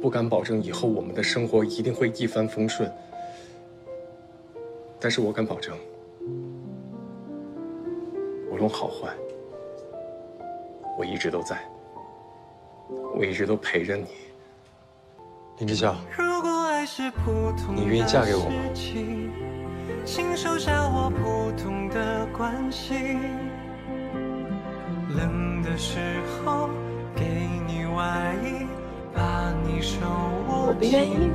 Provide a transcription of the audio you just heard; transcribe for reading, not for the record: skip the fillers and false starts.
不敢保证以后我们的生活一定会一帆风顺，但是我敢保证，无论好坏，我一直都在，我一直都陪着你。林之夏，你愿意嫁给我吗？ 我不愿意。